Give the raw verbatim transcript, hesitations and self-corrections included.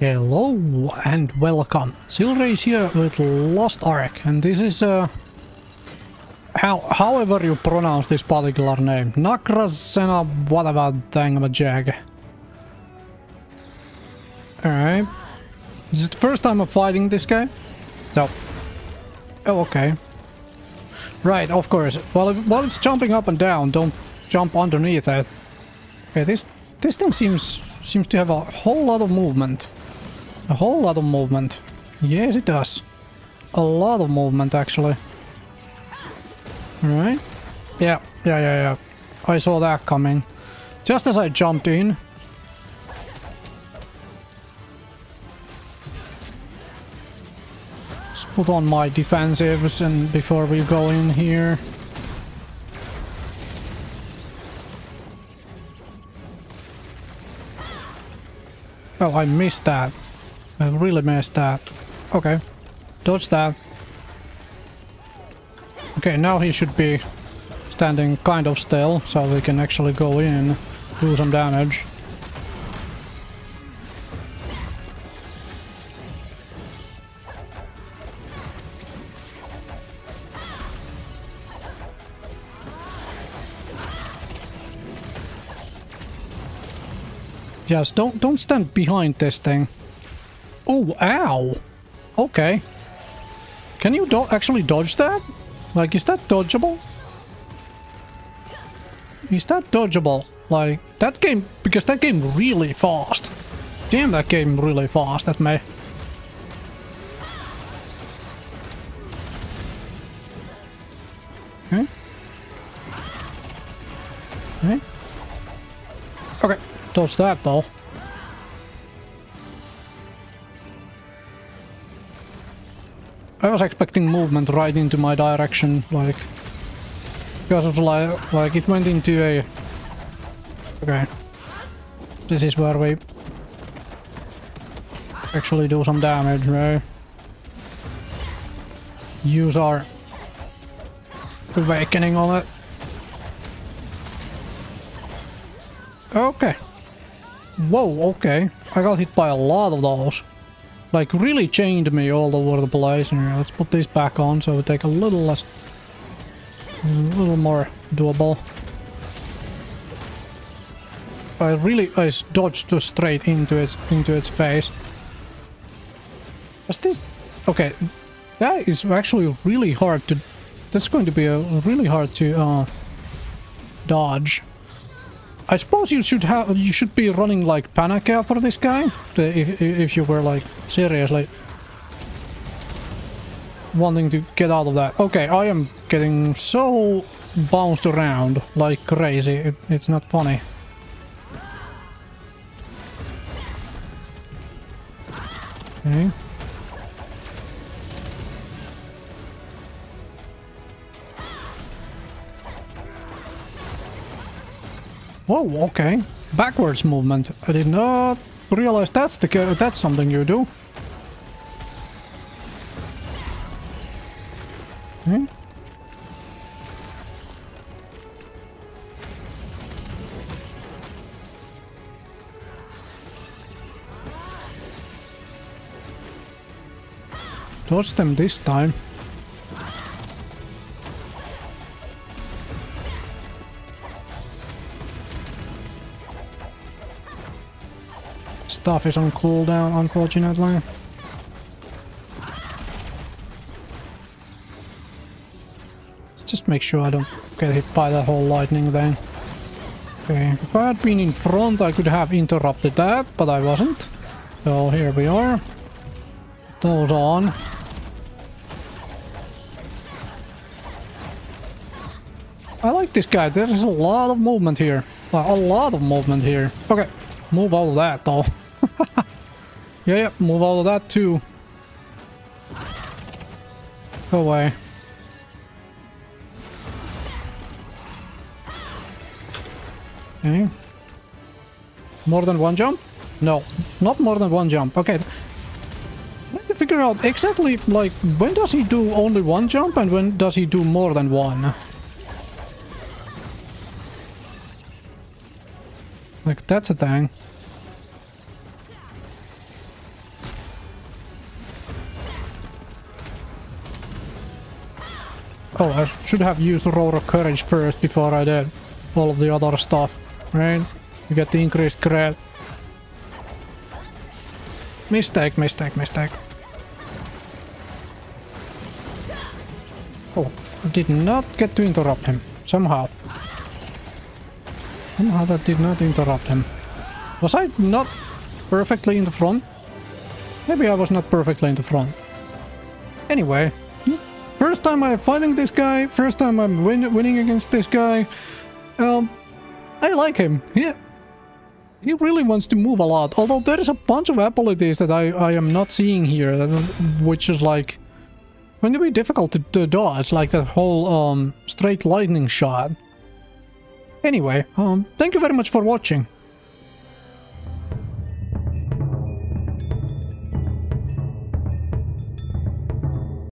Hello and welcome. Silra is here with Lost Ark, and this is uh, how, however you pronounce this particular name, Nakrasena Walla thang of a jag. Alright, this is the first time I'm fighting this guy, so, oh okay. Right, of course, while, while it's jumping up and down, don't jump underneath it. Okay, this, this thing seems, seems to have a whole lot of movement. A whole lot of movement. Yes, it does. A lot of movement, actually. Alright. Yeah, yeah, yeah, yeah. I saw that coming. Just as I jumped in. Let's put on my defensives and before we go in here. Oh, I missed that. I really missed that. Okay, dodge that. Okay, now he should be standing kind of still, so we can actually go in, do some damage. Yes, don't don't stand behind this thing. Oh, ow! Okay. Can you do actually dodge that? Like, is that dodgeable? Is that dodgeable? Like, that game... Because that game really fast. Damn, that game really fast at me. Okay. Okay. Okay. Dodge that though. I was expecting movement right into my direction, like because of like, like it went into a. Okay, this is where we actually do some damage, right? Use our awakening on it. Okay. Whoa, okay. I got hit by a lot of those. Like, really chained me all over the place. Here, let's put this back on so we take a little less... A little more doable. I really... I dodged straight into its, into its face. Was this... Okay. That is actually really hard to... That's going to be a really hard to uh, dodge. I suppose you should have you should be running like Panache for this guy, if if you were like seriously wanting to get out of that. Okay, I am getting so bounced around like crazy. It, it's not funny. Okay. Whoa, okay. Backwards movement. I did not realize that's the that's something you do. Okay. Dodge them this time. Stuff is on cooldown, unfortunately. Let's just make sure I don't get hit by that whole lightning then. Okay, if I had been in front I could have interrupted that, but I wasn't. So here we are. Those on. I like this guy, there is a lot of movement here. A lot of movement here. Okay, move all of that though. Yeah, yeah, move all of that too. Go away. Okay. More than one jump? No, not more than one jump. Okay. I need to figure out exactly, like, when does he do only one jump and when does he do more than one? Like, that's a thing. Oh, I should have used Roar of Courage first before I did all of the other stuff, right? You get the increased crit. Mistake, mistake, mistake. Oh, I did not get to interrupt him. Somehow. Somehow that did not interrupt him. Was I not perfectly in the front? Maybe I was not perfectly in the front. Anyway, first time I'm fighting this guy, first time I'm win winning against this guy. Um, I like him. He, he really wants to move a lot. Although there is a bunch of abilities that I, I am not seeing here, that, which is like... going to be difficult to, to dodge, like that whole um, straight lightning shot. Anyway, um, thank you very much for watching.